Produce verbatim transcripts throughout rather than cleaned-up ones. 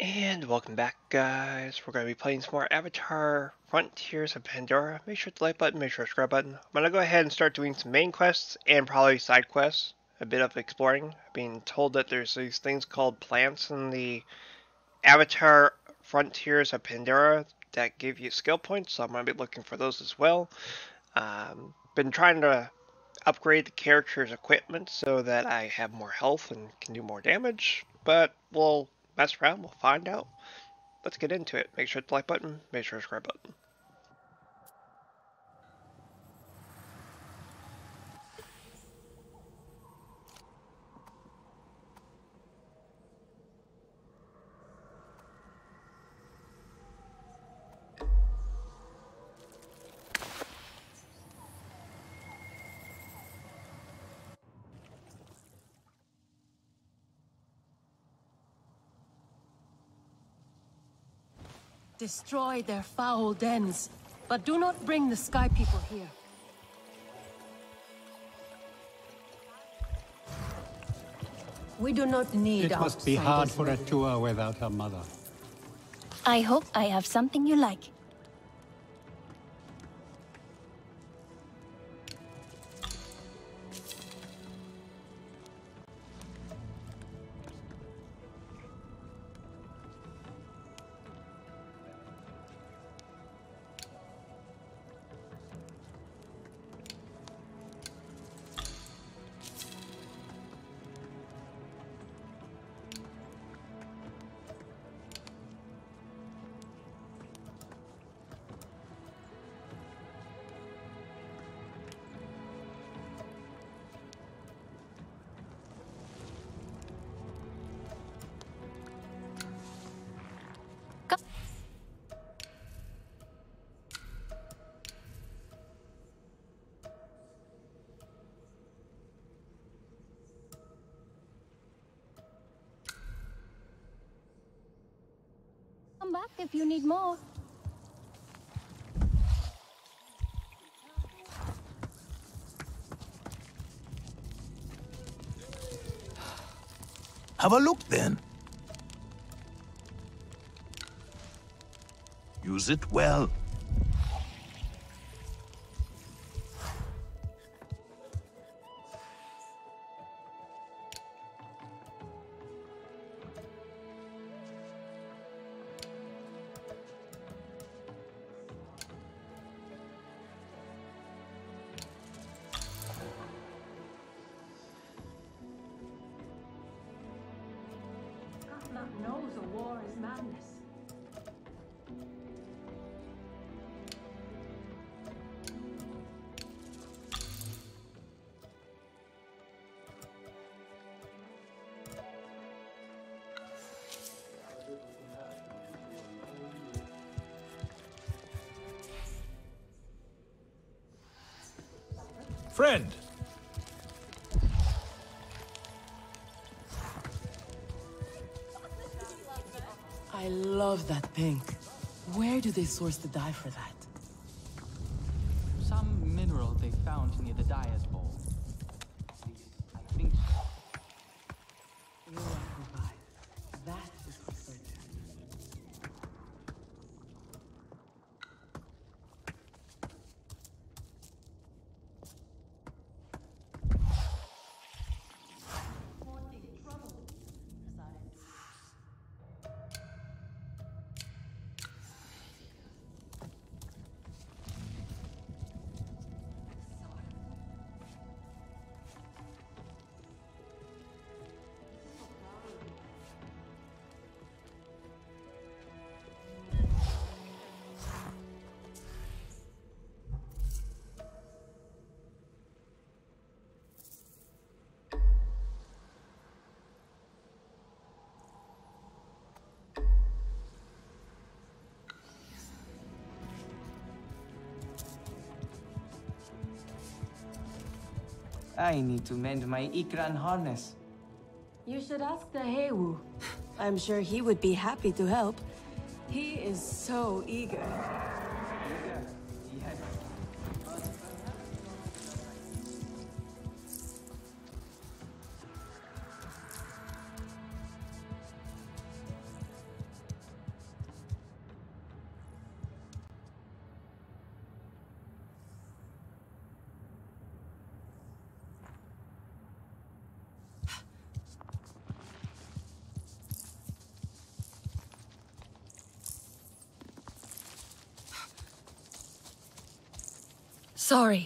And welcome back, guys. We're going to be playing some more Avatar Frontiers of Pandora. Make sure to like button, make sure to subscribe button. I'm going to go ahead and start doing some main quests and probably side quests. A bit of exploring. I've been told that there's these things called plants in the Avatar Frontiers of Pandora that give you skill points, so I'm going to be looking for those as well. Um, been trying to upgrade the character's equipment so that I have more health and can do more damage, but we'll mess around, we'll find out. Let's get into it. Make sure to like button, make sure to subscribe button. Destroy their foul dens, but do not bring the Sky People here. We do not need outsiders. It must be hard for Etuwa without her mother. I hope I have something you like. Back if you need more. Have a look then. Use it well. Friend. I love that pink. Where do they source the dye for that? Some mineral they found near the dyer's bowl. I think so. That is the I need to mend my Ikran harness. You should ask the Heywu. I'm sure he would be happy to help. He is so eager. Sorry.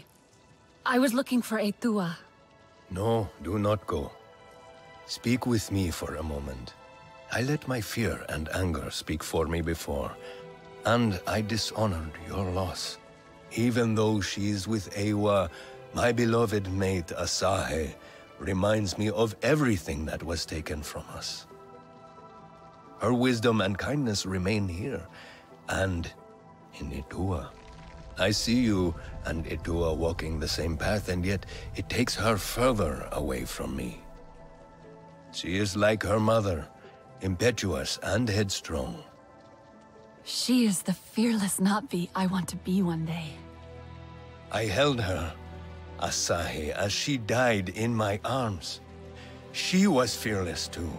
I was looking for Etuwa. No, do not go. Speak with me for a moment. I let my fear and anger speak for me before, and I dishonored your loss. Even though she is with Eywa, my beloved mate Asahe reminds me of everything that was taken from us. Her wisdom and kindness remain here, and in Etuwa. I see you and Etuwa walking the same path, and yet it takes her further away from me. She is like her mother, impetuous and headstrong. She is the fearless Na'vi I want to be one day. I held her, Asahe, as she died in my arms. She was fearless too.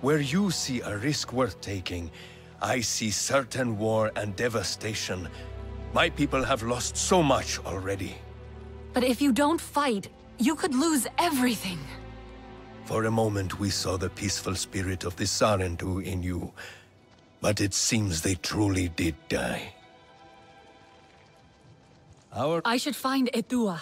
Where you see a risk worth taking, I see certain war and devastation. My people have lost so much already. But if you don't fight, you could lose everything. For a moment we saw the peaceful spirit of the Sarentu in you, but it seems they truly did die. Our... I should find Etuwa.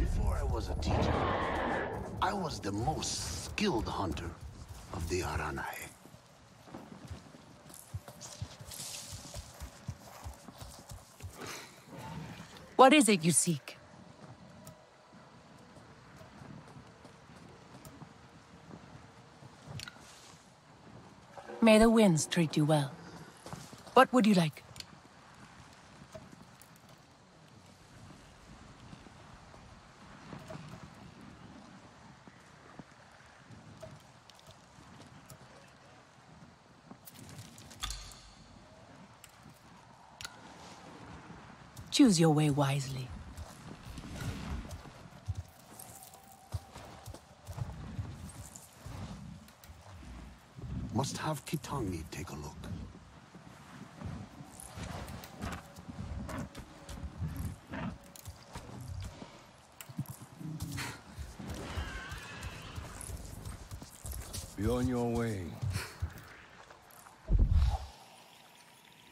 Before I was a teacher, I was the most skilled hunter of the Aranae. What is it you seek? May the winds treat you well. What would you like? Choose your way wisely. Must have Kitangi take a look. Be on your way.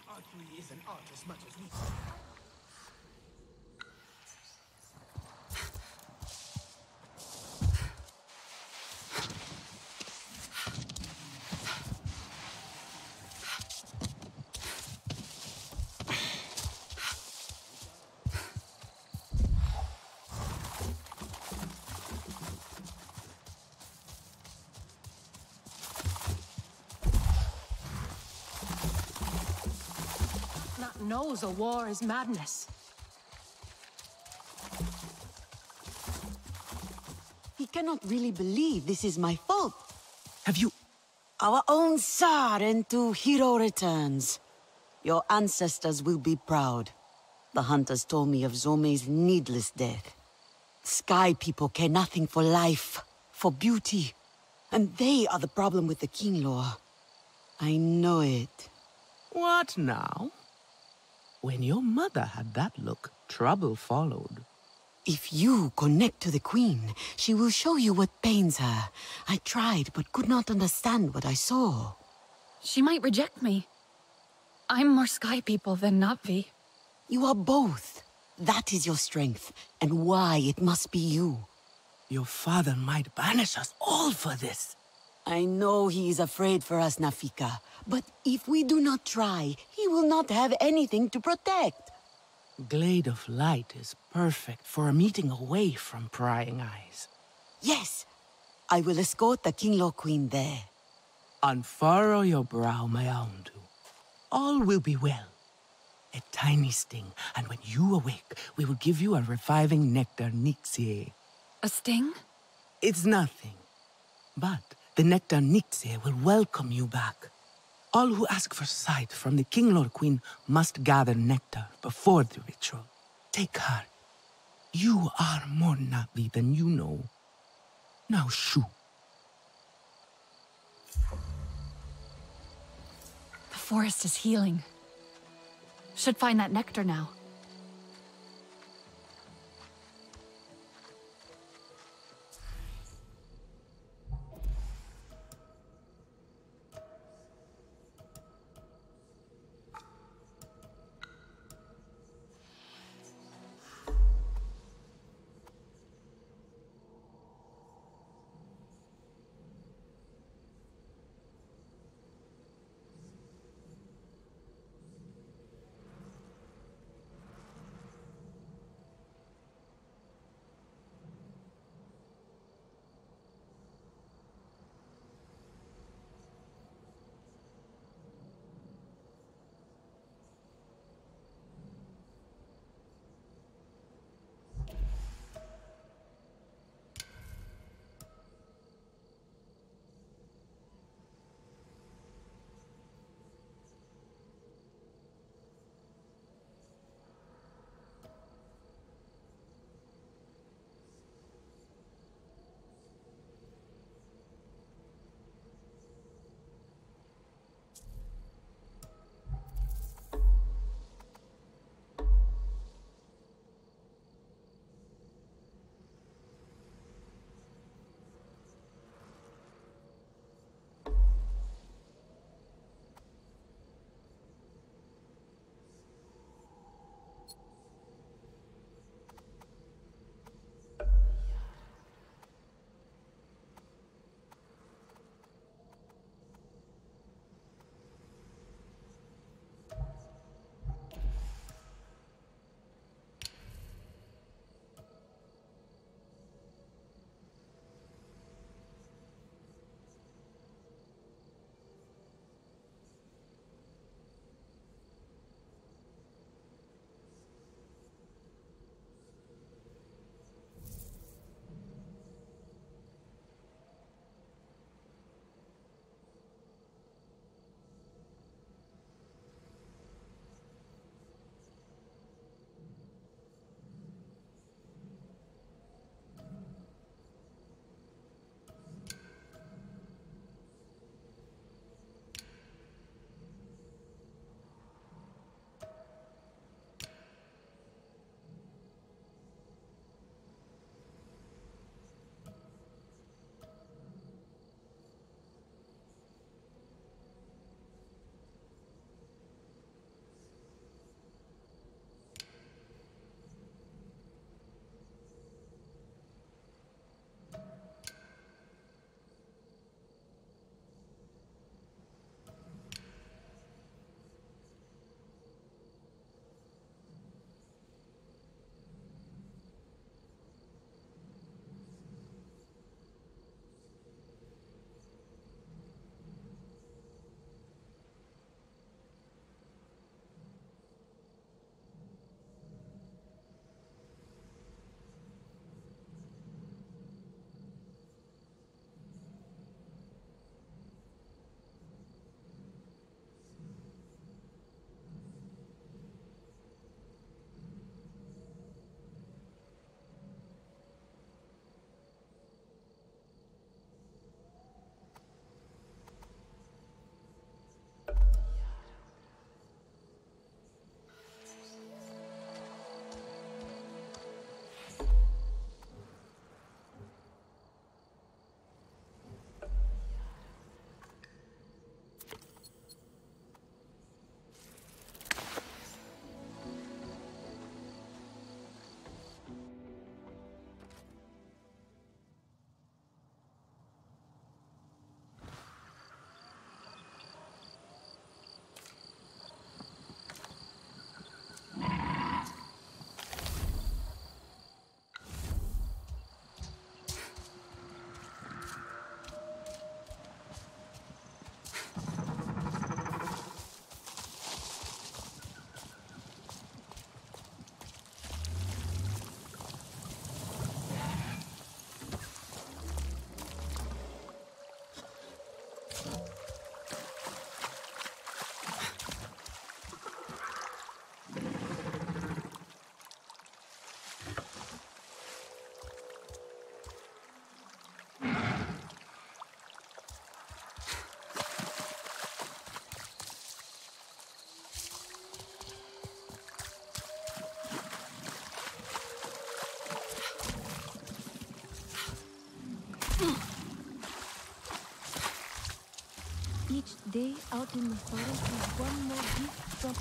Archery is an art as much as we. Knows a war is madness. He cannot really believe this is my fault. Have you... Our own Sarentu hero returns. Your ancestors will be proud. The hunters told me of Zome's needless death. Sky people care nothing for life, for beauty. And they are the problem with the Kinglor. I know it. What now? When your mother had that look, trouble followed. If you connect to the Queen, she will show you what pains her. I tried, but could not understand what I saw. She might reject me. I'm more Sky people than Na'vi. You are both. That is your strength, and why it must be you. Your father might banish us all for this. I know he is afraid for us, Nafika, but if we do not try, he will not have anything to protect. Glade of Light is perfect for a meeting away from prying eyes. Yes, I will escort the Kinglor Queen there. Unfurrow your brow, Mayaundu. All will be well. A tiny sting, and when you awake, we will give you a reviving nectar nixie. A sting? It's nothing, but... the nectar Nixie will welcome you back. All who ask for sight from the Kinglor Queen must gather nectar before the ritual. Take heart. You are more Na'vi than you know. Now shoo. The forest is healing. Should find that nectar now. Today, out in the forest, is one more gift drop.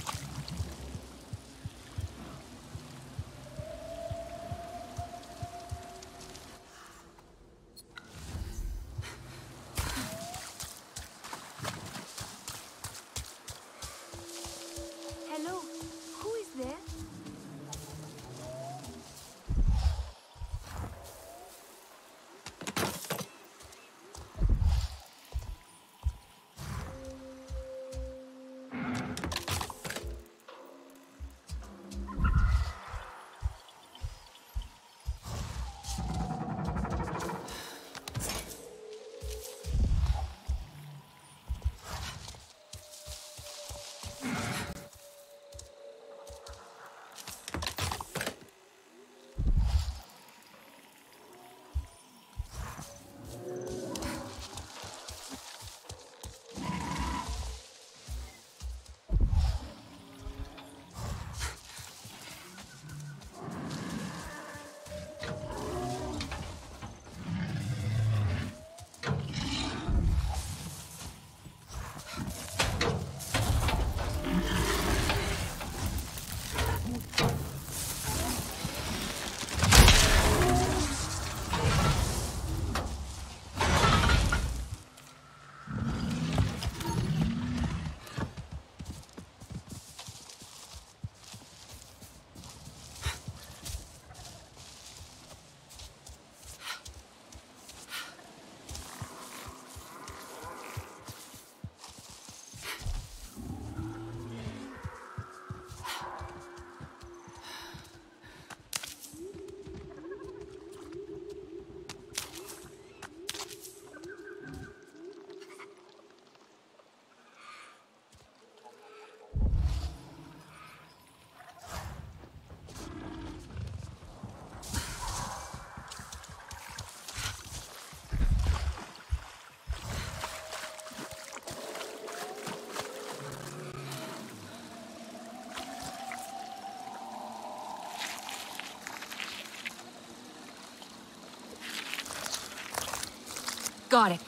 Got it.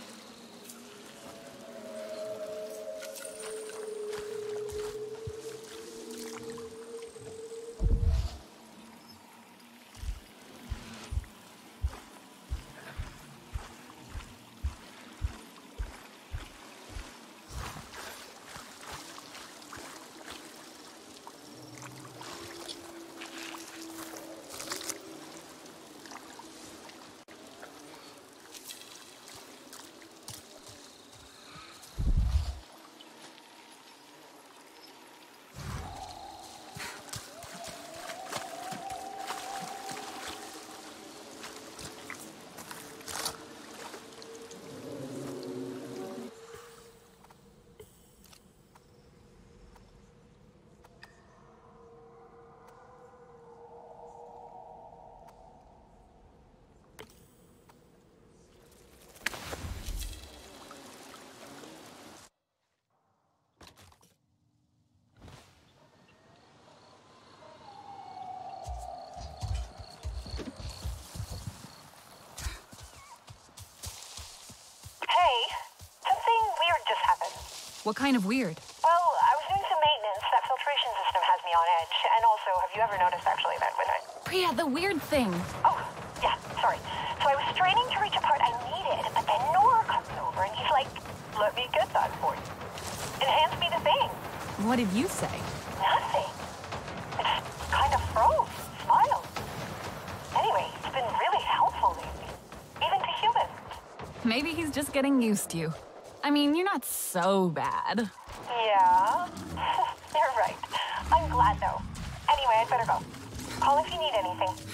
What kind of weird? Well, I was doing some maintenance. That filtration system has me on edge. And also, have you ever noticed, actually, that when I... Priya, the weird thing. Oh, yeah, sorry. So I was straining to reach a part I needed, but then Nora comes over and he's like, let me get that for you. And hands me the thing. What did you say? Nothing. I just kind of froze, smiled. Anyway, it's been really helpful lately. Even to humans. Maybe he's just getting used to you. I mean, you're not so bad. Yeah, you're right. I'm glad, though. Anyway, I'd better go. Call if you need anything.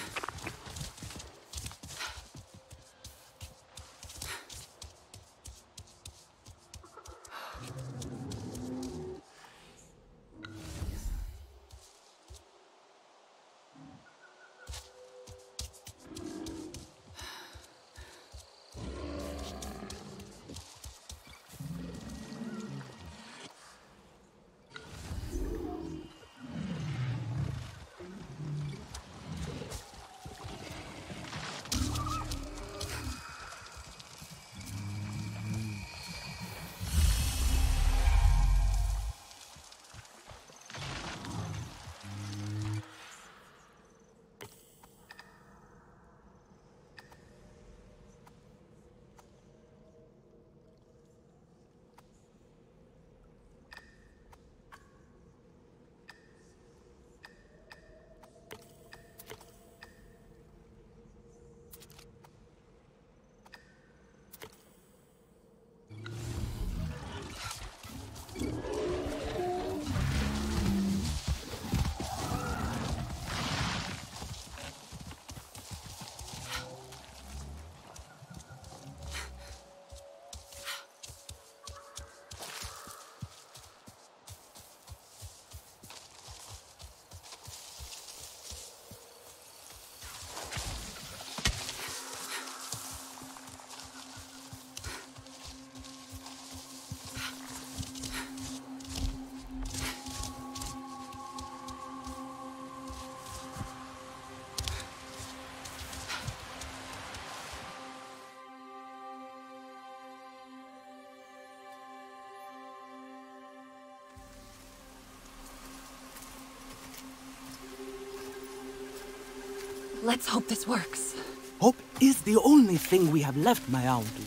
Let's hope this works. Hope is the only thing we have left, Mayaundu.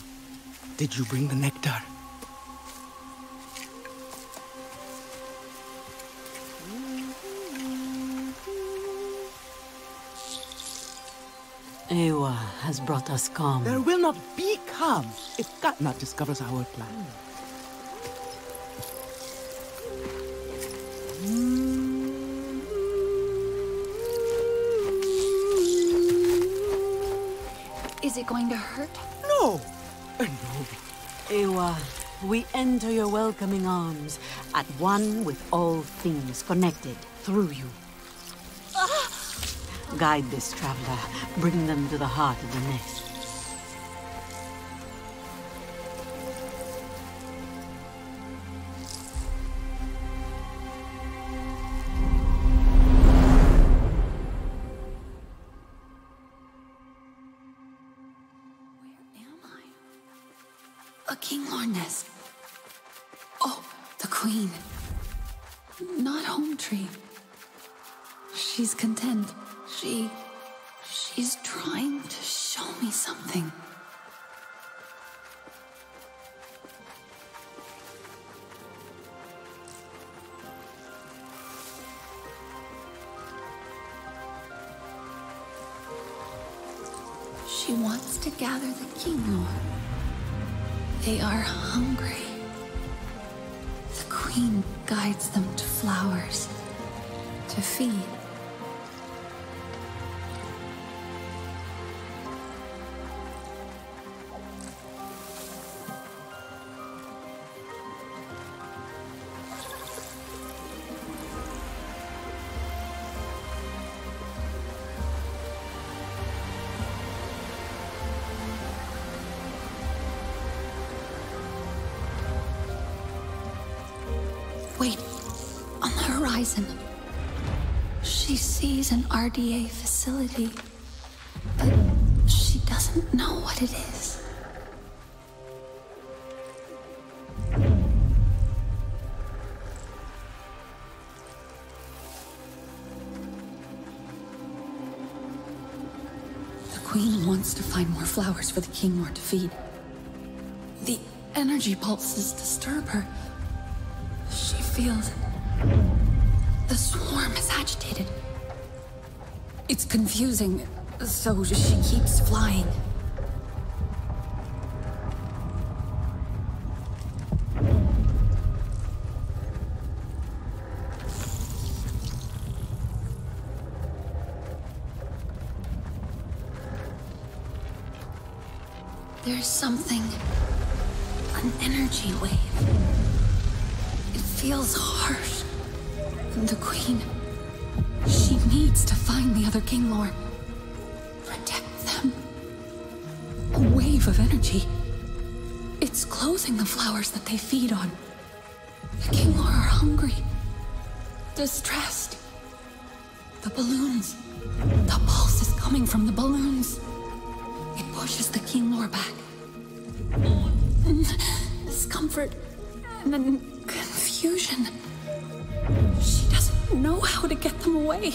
Did you bring the nectar? Eywa has brought us calm. There will not be calm if Katna discovers our plan. Is it going to hurt? No! Uh, no. Eywa, we enter your welcoming arms, at one with all things connected through you. Guide this traveler, bring them to the heart of the nest. Where am I? A Kinglor nest. Oh, the queen. Not Home Tree. She's content. She... she's trying to show me something. She wants to gather the Kinglor. They are hungry. The queen guides them to flowers, to feed. She sees an R D A facility, but she doesn't know what it is. The queen wants to find more flowers for the Kinglor to feed. The energy pulses disturb her. She feels... the swarm is agitated. It's confusing, so she keeps flying. There's something, an energy wave. It feels harsh. The queen, she needs to find the other Kinglor. Protect them. A wave of energy. It's closing the flowers that they feed on. The Kinglor are hungry, distressed. The balloons, the pulse is coming from the balloons. It pushes the Kinglor back. Discomfort and confusion. She doesn't know how to get them away.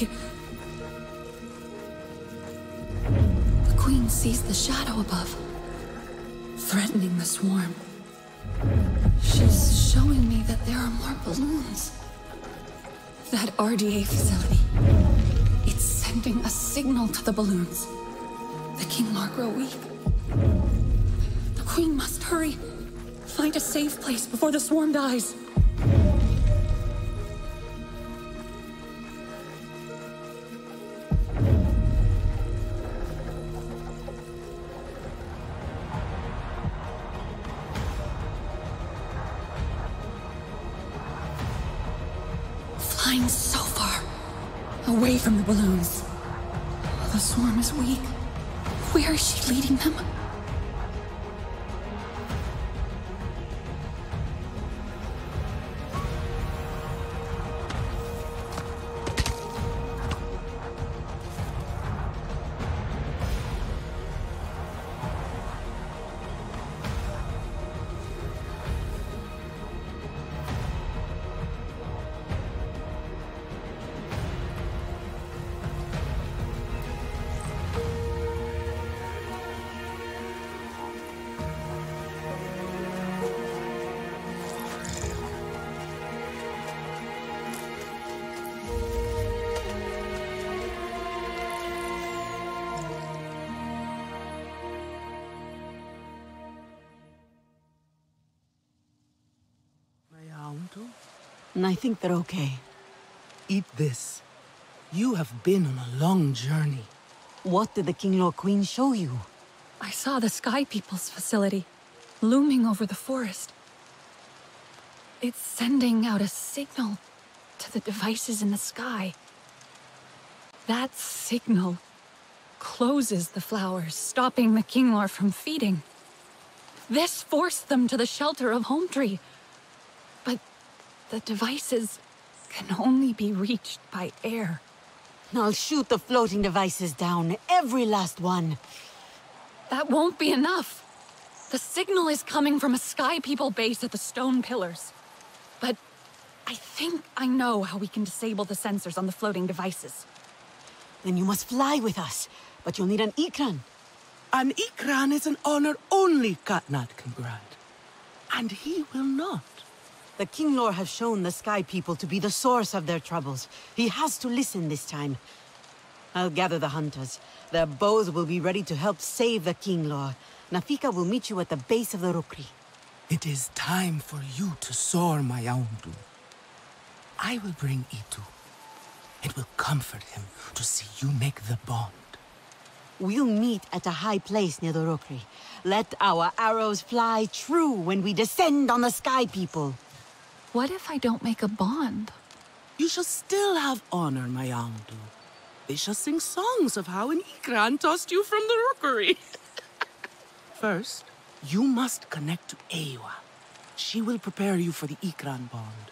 The queen sees the shadow above, threatening the swarm. She's showing me that there are more balloons. That R D A facility. It's sending a signal to the balloons. The Kinglor grow weak. The queen must hurry. Find a safe place before the swarm dies. Away from the balloons. The swarm is weak. Where is she leading them? and I think they're okay. Eat this. You have been on a long journey. What did the Kinglor Queen show you? I saw the Sky People's facility, looming over the forest. It's sending out a signal to the devices in the sky. That signal closes the flowers, stopping the Kinglor from feeding. This forced them to the shelter of Home Tree. But the devices can only be reached by air. I'll shoot the floating devices down, every last one. That won't be enough. The signal is coming from a Sky People base at the Stone Pillars. But I think I know how we can disable the sensors on the floating devices. Then you must fly with us, but you'll need an Ikran. An Ikran is an honor only Katna can grant. And he will not. The Kinglor have shown the Sky People to be the source of their troubles. He has to listen this time. I'll gather the hunters. Their bows will be ready to help save the Kinglor. Nafika will meet you at the base of the Rokri. It is time for you to soar, Mayaundu. I will bring Itu. It will comfort him to see you make the bond. We'll meet at a high place near the Rokri. Let our arrows fly true when we descend on the Sky People. What if I don't make a bond? You shall still have honor, Mayaundu. They shall sing songs of how an Ikran tossed you from the Rokri. First, you must connect to Eywa. She will prepare you for the Ikran bond.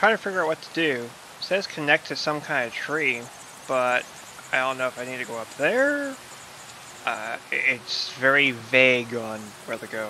trying to figure out what to do. It says connect to some kind of tree, but I don't know if I need to go up there. Uh, it's very vague on where to go.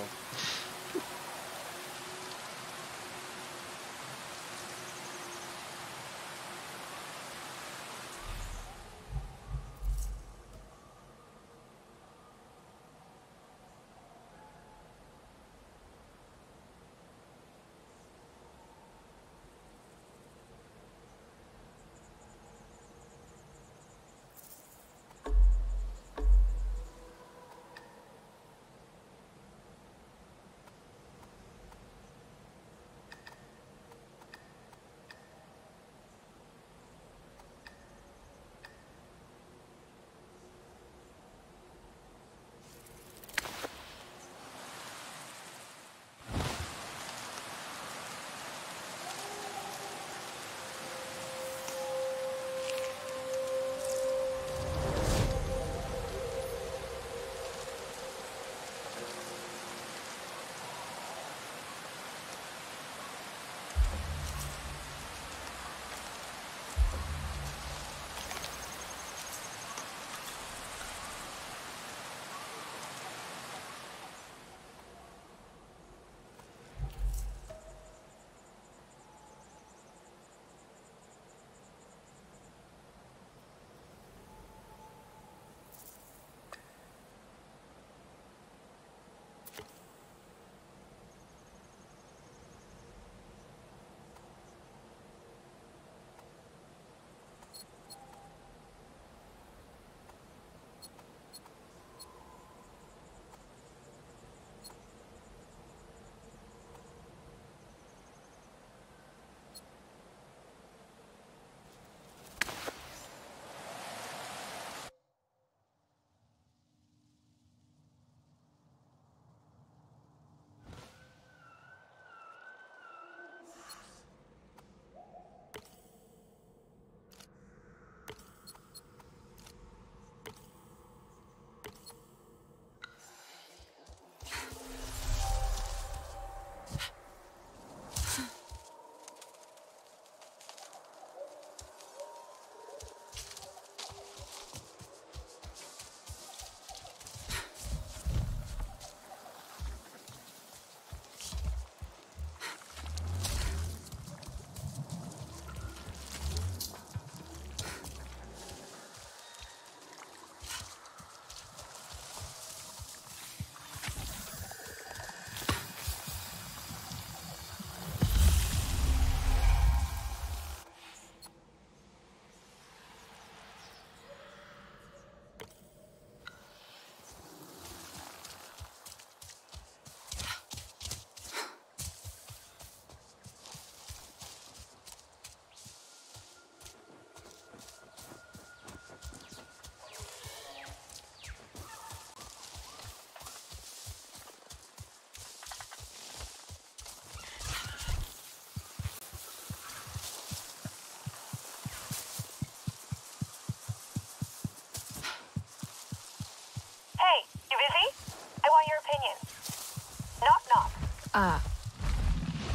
Uh,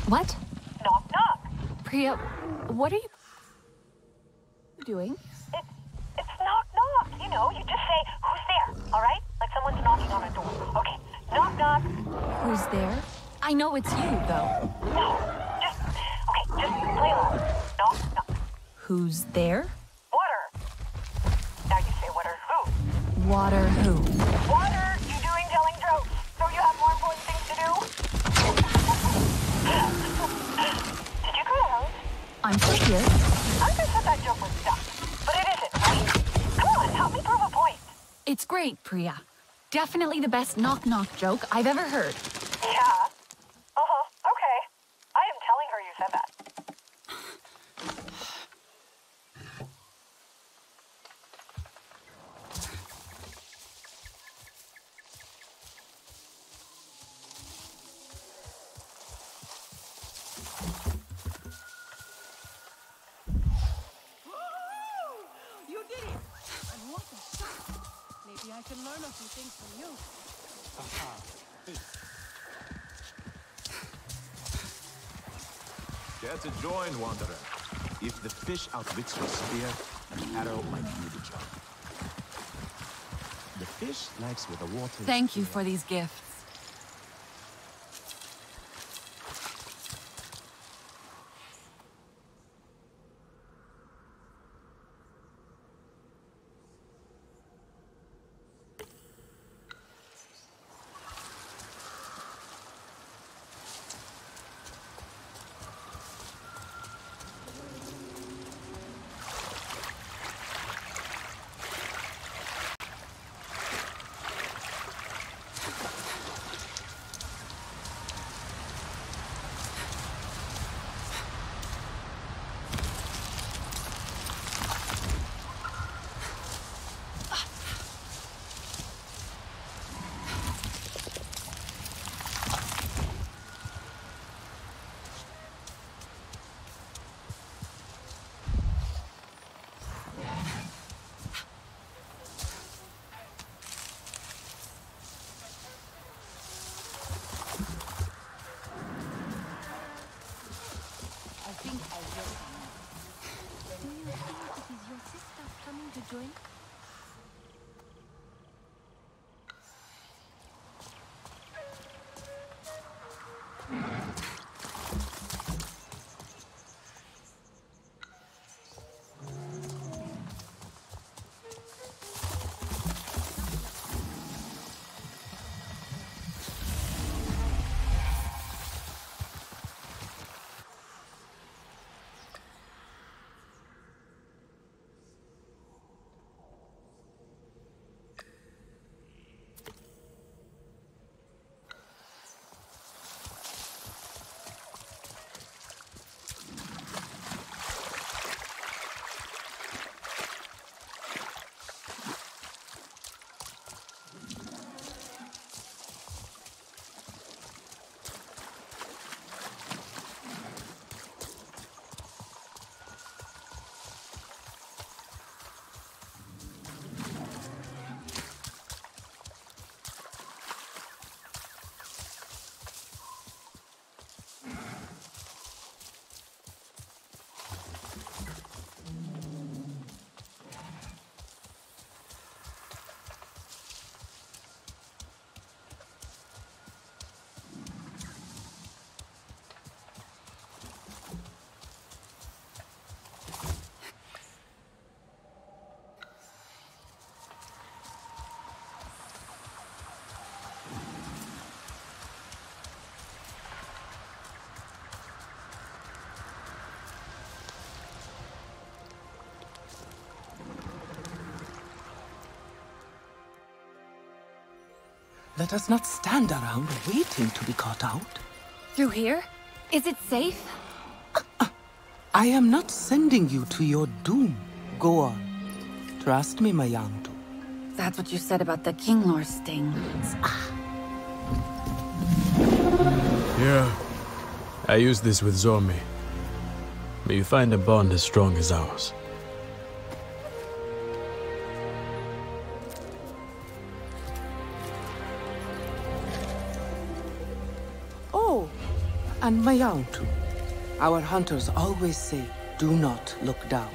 what? Knock, knock. Priya, what are you doing? It's, it's knock, knock. You know, you just say, who's there, all right? Like someone's knocking on a door. Okay, knock, knock. Who's there? I know it's you, though. No, just, okay, just play along. Knock, knock. Who's there? Water. Now you say water who? Water who? Water. I'm still here. I just thought that joke was stuck, but it isn't, right? Come on, help me prove a point. It's great, Priya. Definitely the best knock-knock joke I've ever heard. Yeah. Uh-huh. Okay. I am telling her you said that. I can learn a few things from you. Aha. Care to join, Wanderer? If the fish outwits your spear, an arrow might do the job. The fish likes where the water is. Thank you for these gifts. Let us not stand around waiting to be caught out. Through here? Is it safe? Uh, uh, I am not sending you to your doom, Goa. Trust me, Mayaundu. That's what you said about the Kinglor sting. Ah. Yeah. I used this with Zome. May you find a bond as strong as ours. And Mayaundu, our hunters always say, do not look down.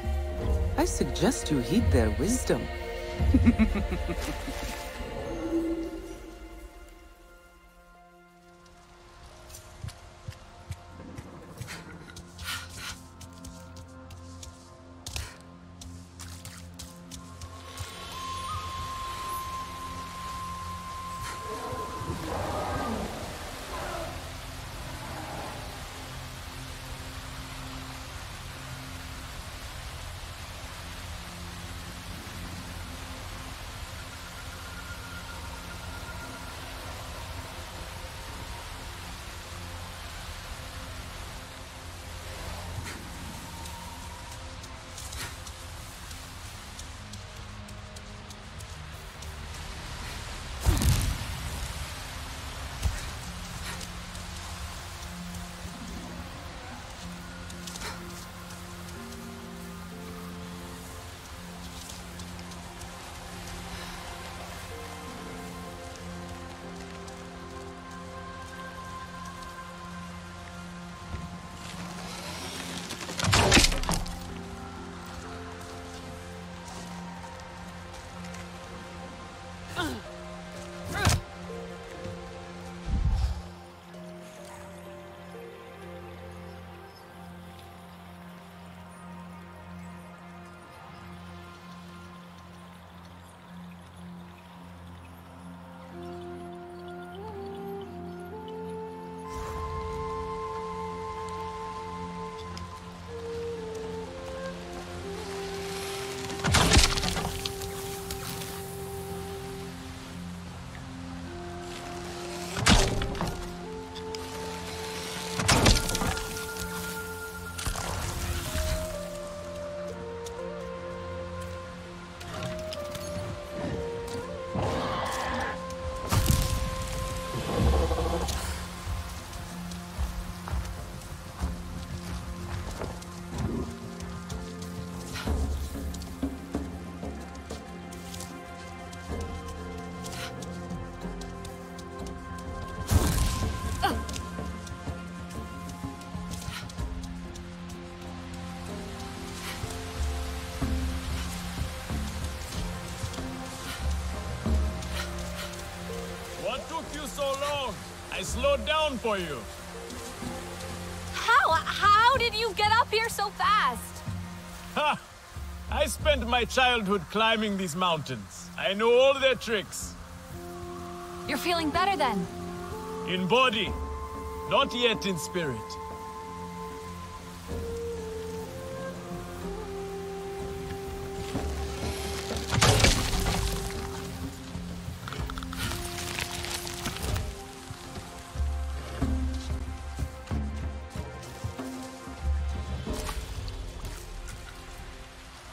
I suggest you heed their wisdom. slowed down for you. How? How did you get up here so fast? Ha! I spent my childhood climbing these mountains. I know all their tricks. You're feeling better then? In body, not yet in spirit.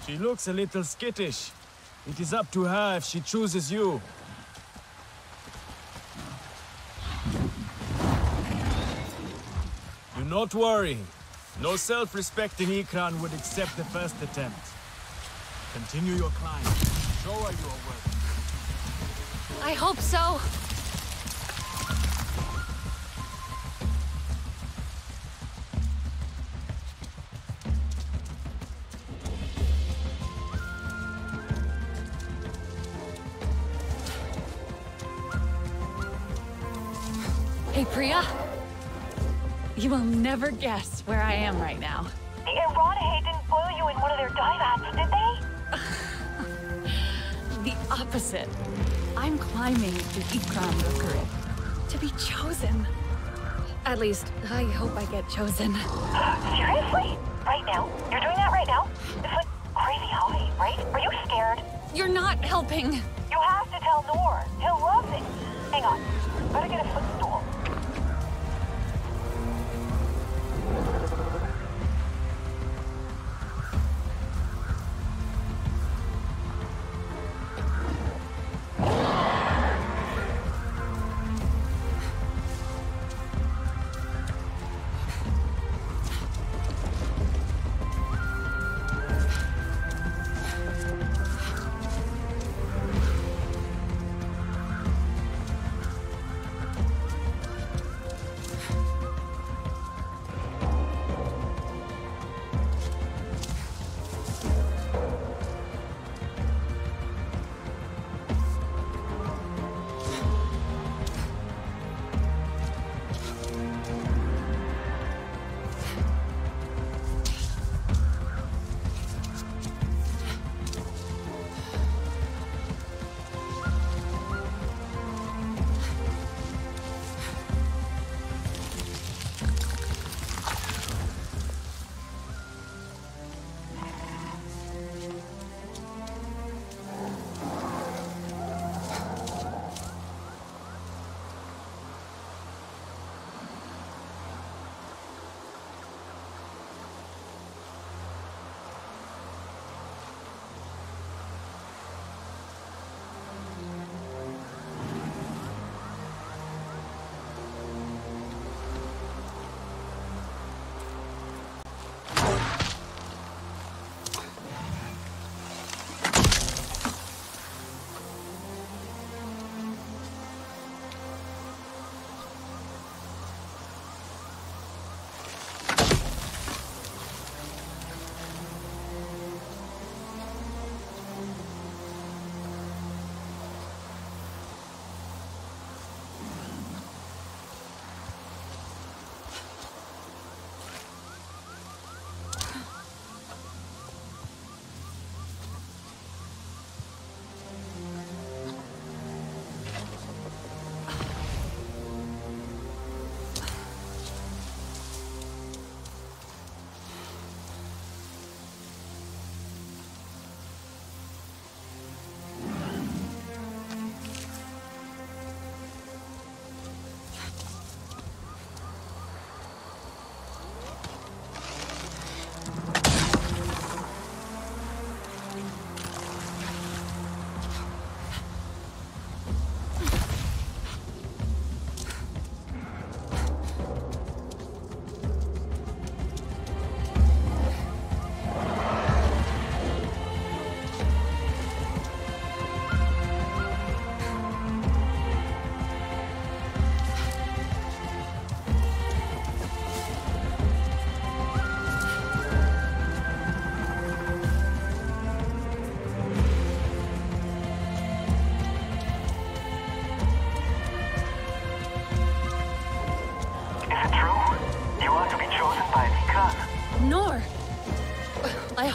She looks a little skittish. It is up to her if she chooses you. Do not worry. No self-respecting Ikran would accept the first attempt. Continue your climb. Show her you are worthy. I hope so. Hey, Priya. You will never guess where I am right now. The Aranae didn't boil you in one of their dive hats, did they? The opposite. I'm climbing the Ikran Rokri to be chosen. At least, I hope I get chosen. Seriously? Right now? You're doing that right now? It's like crazy high, right? Are you scared? You're not helping. You have to tell Nora. He'll love it. Hang on. Better get a footstool.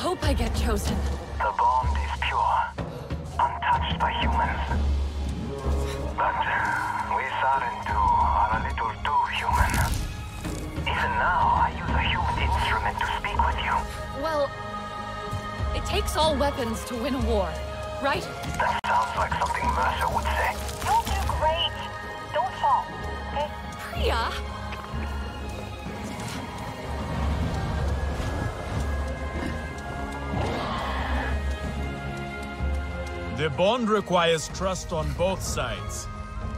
hope I get chosen. The bond is pure, untouched by humans. But we Sarentu are a little too human. Even now, I use a human instrument to speak with you. Well, it takes all weapons to win a war, right? That sounds like something Mercer would say. You'll do great. Don't fall, okay? Priya! The bond requires trust on both sides.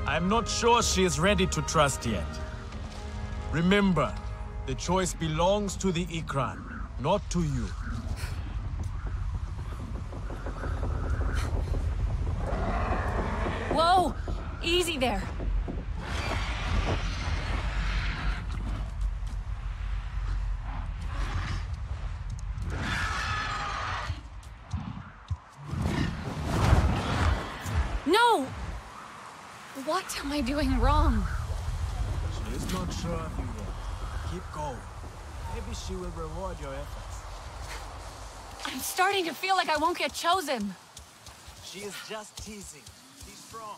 I'm not sure she is ready to trust yet. Remember, the choice belongs to the Ikran, not to you. Whoa! Easy there. What am I doing wrong? She is not sure if you will. Keep going. Maybe she will reward your efforts. I'm starting to feel like I won't get chosen. She is just teasing. She's strong.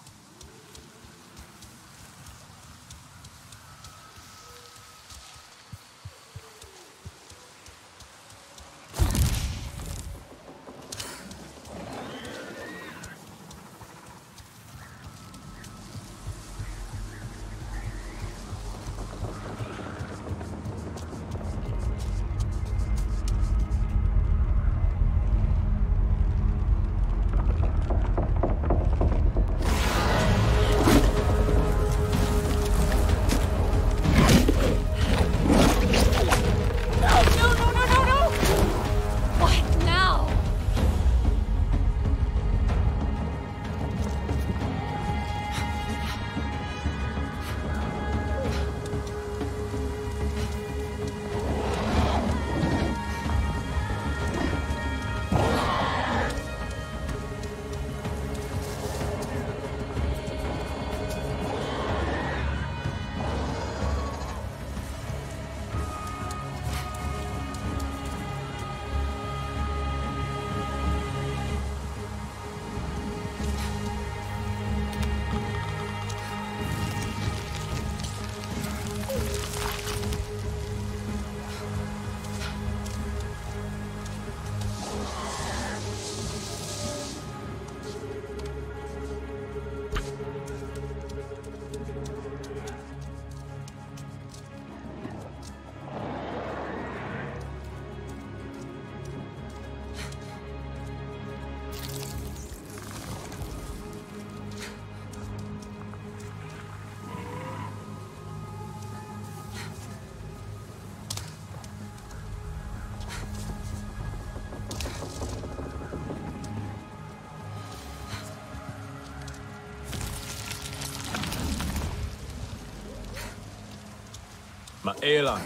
Maela,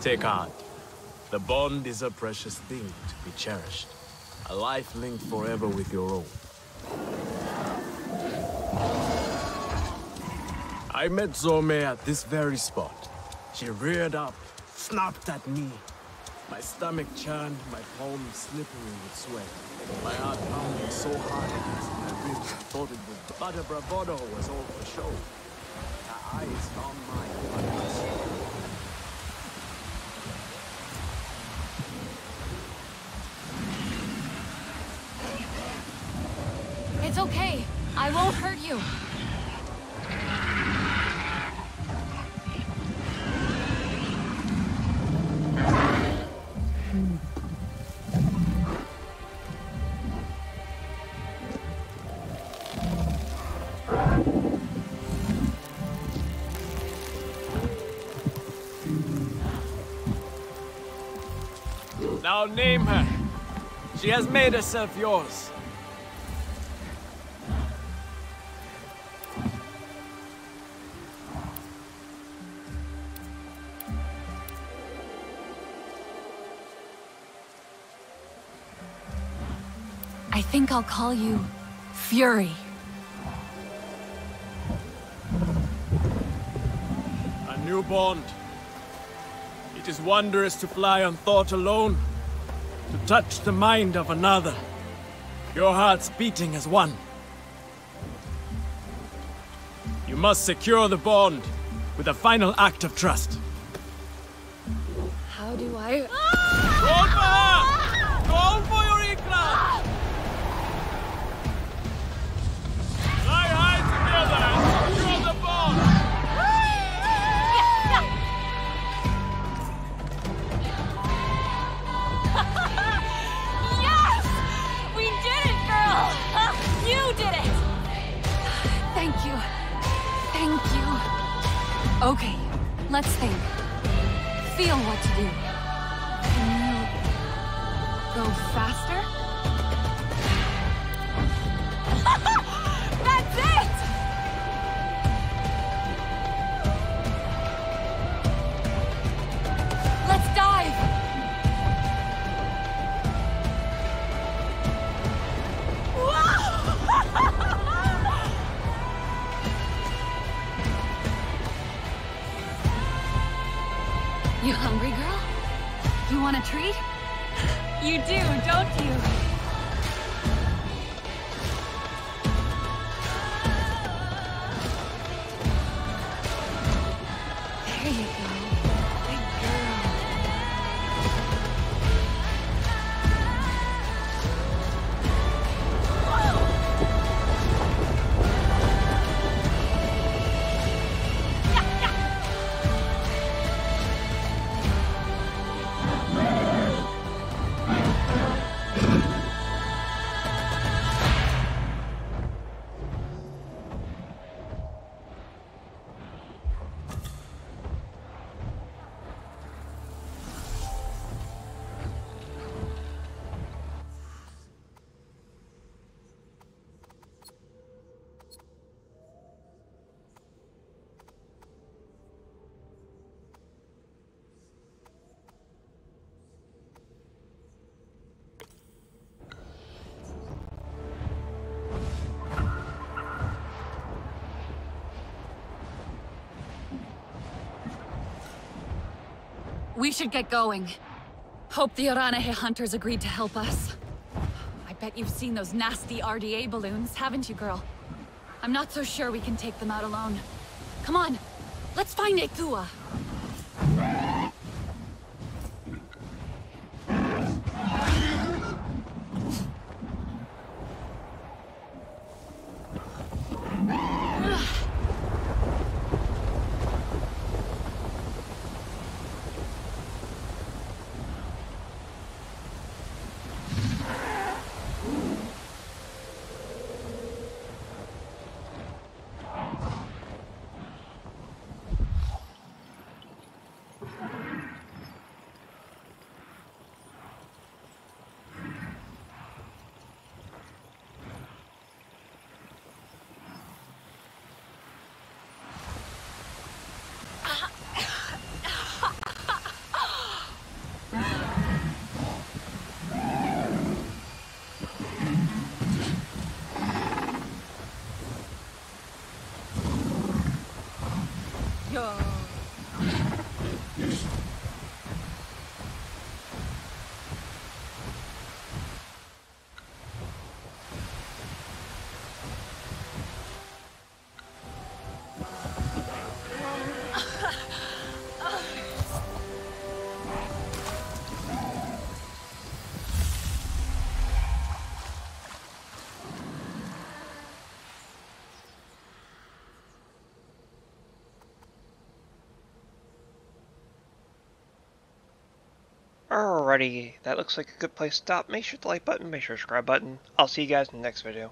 take heart. The bond is a precious thing to be cherished. A life linked forever with your own. I met Zome at this very spot. She reared up, snapped at me. My stomach churned, my palms slippery with sweat. My heart pounding so hard against my ribs, I thought it was butter bravado was all for show. Her eyes found mine. It's okay. I won't hurt you. Now name her. She has made herself yours. I think I'll call you Fury. A new bond. It is wondrous to fly on thought alone. to touch the mind of another. Your hearts beating as one. You must secure the bond with a final act of trust. How do I... Call for her! Call for your Ikran! Fly high together and secure the bond! Yes! We did it, girl! You did it! Thank you. Thank you. Okay, let's think. Feel what to do. Go faster? That's it! Let's dive! You hungry, girl? You want a treat? You do, don't you? There you go. Big girl. Whoa. We should get going. Hope the Aranae hunters agreed to help us. I bet you've seen those nasty R D A balloons, haven't you, girl? I'm not so sure we can take them out alone. Come on, let's find Etuwa. Alrighty, that looks like a good place to stop. Make sure to like button, make sure to subscribe button. I'll see you guys in the next video.